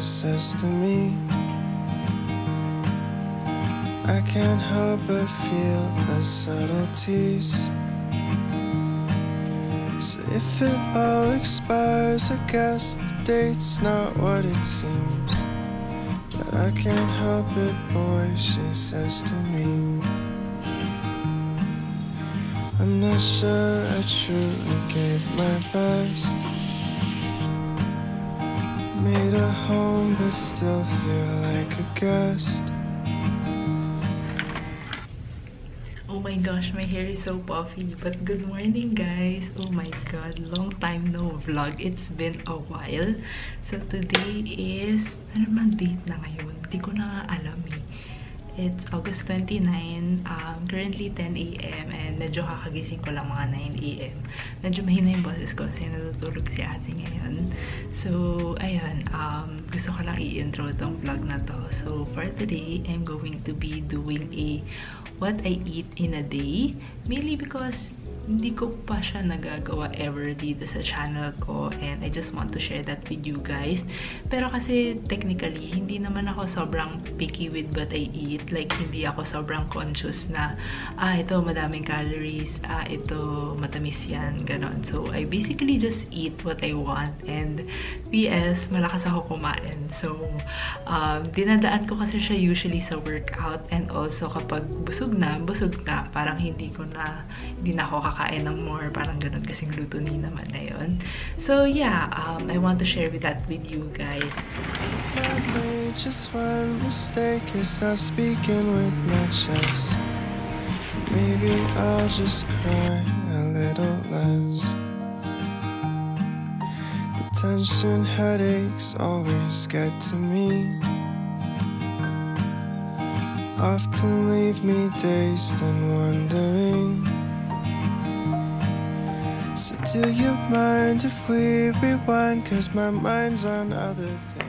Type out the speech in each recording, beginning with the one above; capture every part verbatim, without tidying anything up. it says to me, I can't help but feel the subtleties. So if it all expires, I guess the date's not what it seems. But I can't help it, boy, she says to me, I'm not sure I truly gave my best. Made a home but still feel like a guest. Oh my gosh, my hair is so puffy. But good morning, guys. Oh my god, long time no vlog. It's been a while. So today is, ano man date na ngayon? Hindi ko na alam eh. It's August twenty-ninth, um, currently ten A M and medyo kakagising ko lang mga nine A M Medyo mahina yung boses ko kasi natutulog si ate ngayon. So, ayun, um, gusto ko lang i-intro tong vlog na to. So, for today, I'm going to be doing a what I eat in a day. Mainly because hindi ko pa siya nagagawa ever dito sa channel ko and I just want to share that with you guys. Pero kasi technically, hindi naman ako sobrang picky with what I eat. Like, hindi ako sobrang conscious na, ah, ito madaming calories, ah, ito matamis yan, ganon. So, I basically just eat what I want and P S, malakas ako kumain. So, um, dinadaan ko kasi siya usually sa workout and also kapag busog na, busog na. Parang hindi ko na, hindi na ako kakain ng more, parang ganun kasing luto ni naman na yun. So yeah, um, I want to share with that with you guys. If I made just one mistake, it's not speaking with my chest. Maybe I'll just cry a little less. The tension headaches always get to me. Often leave me dazed and wondering. So do you mind if we rewind? Cause my mind's on other things.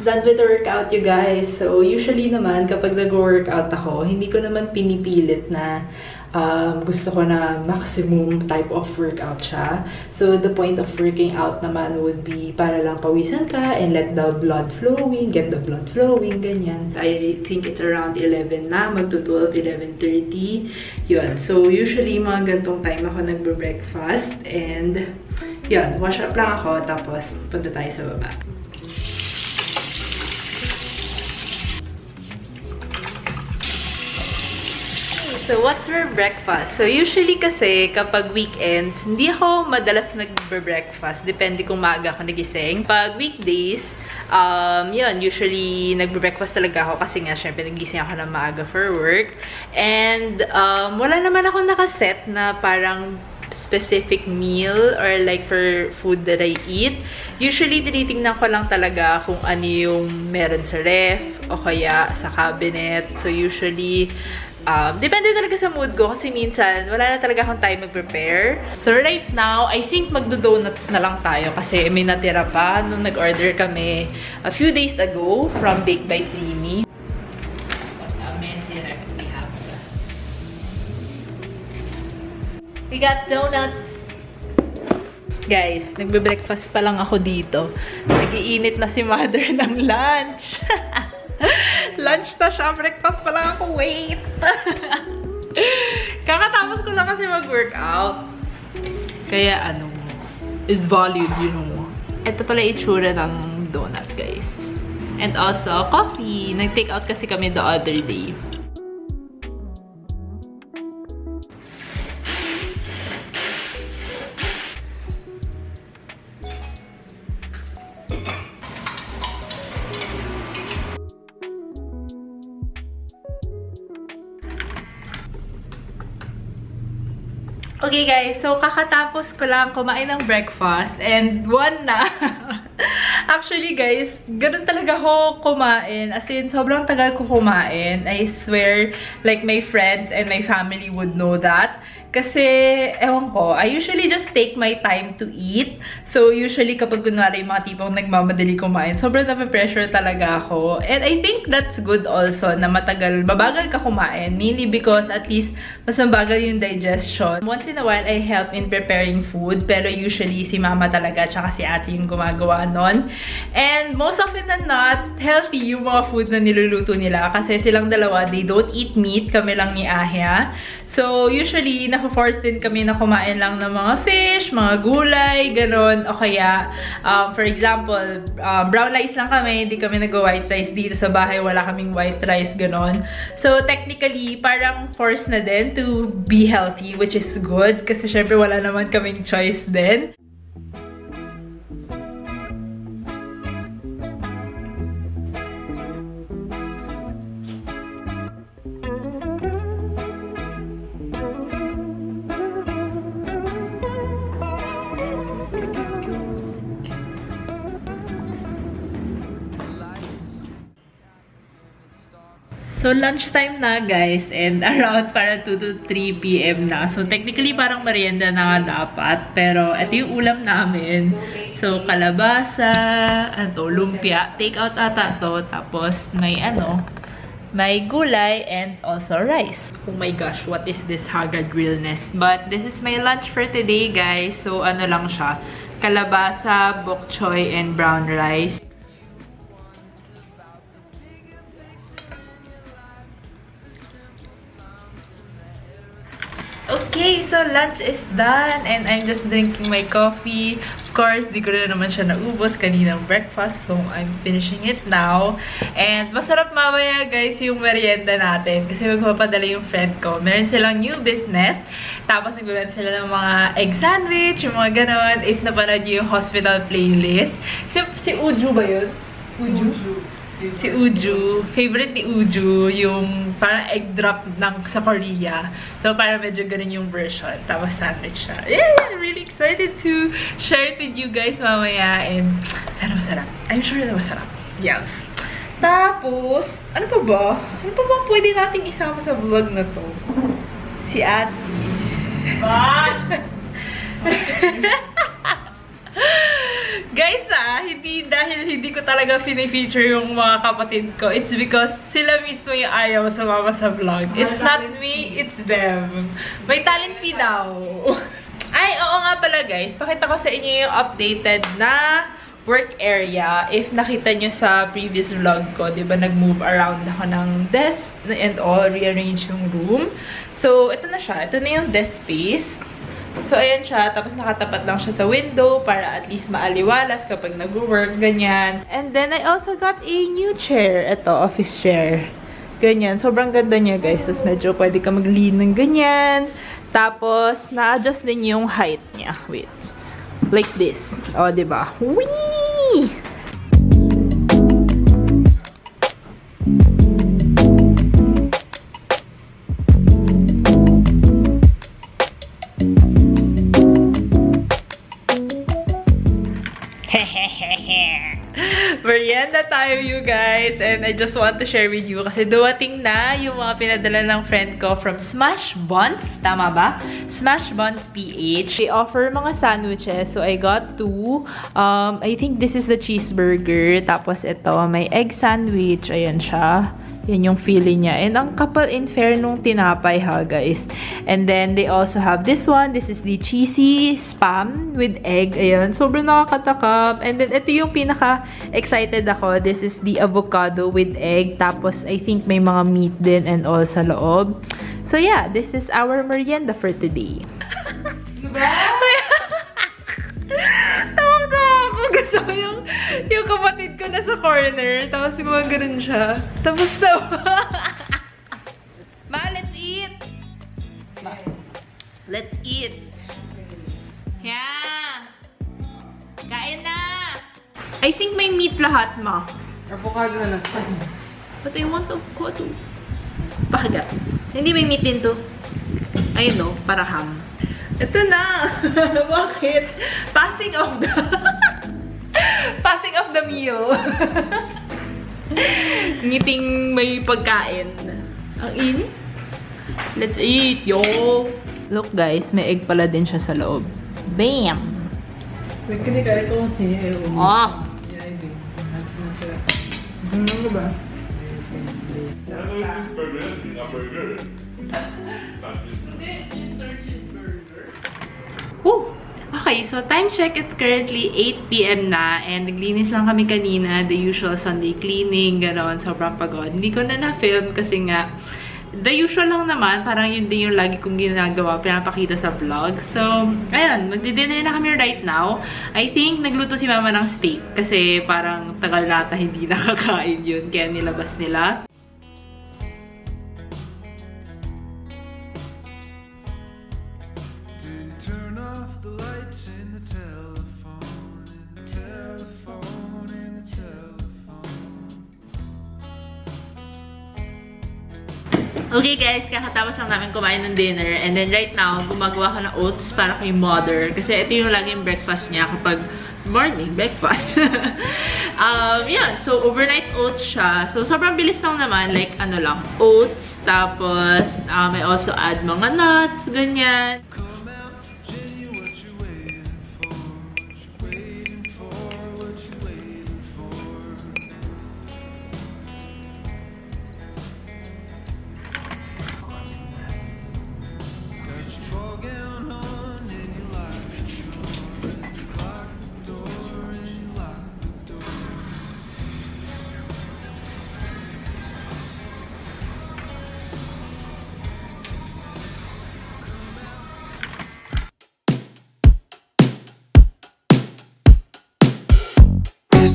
Done with the workout, you guys. So, usually naman, kapag nag-workout ako, hindi ko naman pinipilit na um, gusto ko na maximum type of workout siya. So, the point of working out naman would be para lang pawisan ka and let the blood flowing, get the blood flowing, ganyan. I think it's around eleven na, magto-twelve, eleven thirty. Yun. So, usually, mga gantong time ako nagbe-breakfast and yun, wash up lang ako, tapos punta tayo sa baba. So, what's for breakfast? So, usually kasi kapag weekends, hindi ako madalas nagbe-breakfast. Depende kung maaga ako nagising. Pag weekdays, um, yun, usually nagbe-breakfast talaga ako kasi nga, syempre, nagising ako ng maaga for work. And, um, wala naman ako nakaset na parang specific meal or like for food that I eat. Usually, tinitingnan ko lang talaga kung ano yung meron sa ref o kaya sa cabinet. So, usually, Um, depende talaga sa mood ko kasi minsan wala na talaga akong time mag-prepare. So right now, I think magdo-donuts na lang tayo kasi may natira pa nung nag-order kami a few days ago from Bake by Creamy. What a messy rep we have. We got donuts! Guys, nagbe-breakfast pa lang ako dito. Nag-iinit na si mother ng lunch. Lunch na siya, breakfast pa lang ako, wait! Kakatapos ko lang kasi mag-workout. Kaya ano, it's valued, you know. Ito pala itsura ng donut, guys. And also, coffee. Nag-take out kasi kami the other day. Okay guys, so kakatapos ko lang kumain ng breakfast and one na. Actually guys, ganun talaga ako kumain. As in, sobrang tagal ko kumain. I swear, like my friends and my family would know that. Kasi, ewan ko, I usually just take my time to eat. So usually kapag kunwari yung mga tipong nagmamadali kumain, sobrang nape-pressure talaga ako. And I think that's good also na matagal, mabagal ka kumain. Mainly because at least mas mabagal yung digestion. Once in a while, I help in preparing food. Pero usually, si mama talaga tsaka si ate yung gumagawa nun. And most often than not, healthy yung mga food na niluluto nila. Kasi silang dalawa, they don't eat meat. Kami lang ni Ahia. So, usually, naku-force din kami na kumain lang ng mga fish, mga gulay, ganun. O kaya, um, for example, uh, brown rice lang kami. Hindi kami nag-white rice dito sa bahay. Wala kaming white rice, ganun. So, technically, parang force na din to be healthy, which is good kasi syempre wala naman kaming choice din. So, lunchtime na, guys. And around para two to three p m na. So, technically, parang merienda na nga dapat. Pero, ito yung ulam namin. So, kalabasa, ano to, lumpia. Take out ata to. Tapos, may ano, may gulay and also rice. Oh my gosh, what is this haggard realness? But, this is my lunch for today, guys. So, ano lang siya. Kalabasa, bok choy, and brown rice. Okay, so lunch is done and I'm just drinking my coffee. Of course, di ko na naman siya naubos kaninang breakfast, so I'm finishing it now. And masarap mamaya guys yung merienda natin kasi magpapadala yung friend ko. Meron silang new business, tapos nagbibenta sila ng mga egg sandwich, yung mga ganon. If napanood niyo yung hospital playlist. Si, si Uju ba yun? Uju? Uju. Si Uju, favorite ni Uju, yung parang egg drop ng, sa Korea. So, parang medyo ganun yung version. Tapos sandwich siya. Yeah, I'm really excited to share it with you guys mamaya. And, sana masarap. I'm sure na masarap. Yes. Tapos, ano pa ba? Ano pa ba pwede nating isama sa vlog na to? Si Ati. What? Guys, ah, hindi dahil hindi ko talaga fini-feature yung mga kapatid ko. It's because sila mismo yung ayaw sumama sa vlog. It's not me, it's them. May talent fee daw. Ay, oo nga pala guys. Pakita ko sa inyo yung updated na work area. If nakita nyo sa previous vlog ko, di ba nag-move around ako ng desk and all, rearrange yung room. So, ito na siya. Ito na yung desk space. So, ayan siya. Tapos nakatapat lang siya sa window para at least maaliwalas kapag nag-work, ganyan. And then, I also got a new chair. Ito, office chair. Ganyan. Sobrang ganda niya, guys. Tapos medyo pwede ka mag-lean ng ganyan. Tapos, na-adjust din yung height niya. Wait. Like this. O, diba? Whee! Merienda tayo, you guys. And I just want to share with you kasi duwating na yung mga pinadala ng friend ko from Smash Buns. Tama ba? Smash Buns P H. They offer mga sandwiches. So, I got two. Um, I think this is the cheeseburger. Tapos, ito. May egg sandwich. Ayan siya. Yan yung feeling niya. And ang kapal in fair nung tinapay ha, guys. And then, they also have this one. This is the cheesy spam with egg. Ayan. Sobrang nakakatakam. And then, ito yung pinaka-exciting ako. This is the avocado with egg. Tapos, I think may mga meat din and all sa loob. So, yeah. This is our merienda for today. Diba? Tawag na ako. Gusto ko yung, yung kapatid ko nasa corner. Tapos, gumagano'n siya. Tapos na ba? Ma, let's eat! Ma, let's eat! Yeah! Kain na! I think may meat lahat, ma. Avocado na lang sa kanya. But I want avocado. Pahaga. Hindi may meat din to. Ayun o, para ham. Ito na! Bakit? Passing of the... Passing of the meal. Ngiting may pagkain. Ang init. Let's eat, yo! Look guys, may egg pala din siya sa loob. Bam! Wait, kinikaya ko ang siniyo. Ah! Ano ba? Woo! Okay, so time check, it's currently eight p m na and naglinis lang kami kanina, the usual Sunday cleaning, gano'n, sobrang pagod. Hindi ko na na-film kasi nga, the usual lang naman, parang yun din yung lagi kong ginagawa, pinapakita sa vlog. So, ayun, magdi-dinner na kami right now. I think nagluto si Mama ng steak kasi parang tagal nata hindi nakakain yun, kaya nilabas nila. Okay guys, kakatapos lang namin kumain ng dinner and then right now, gumagawa ko ng oats para kay mother kasi ito yung laging breakfast niya kapag morning breakfast. um, yeah, so overnight oats siya. So sobrang bilis lang naman, like ano lang, oats, tapos um, I also add mga nuts, ganyan.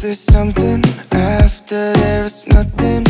There's something after there is nothing.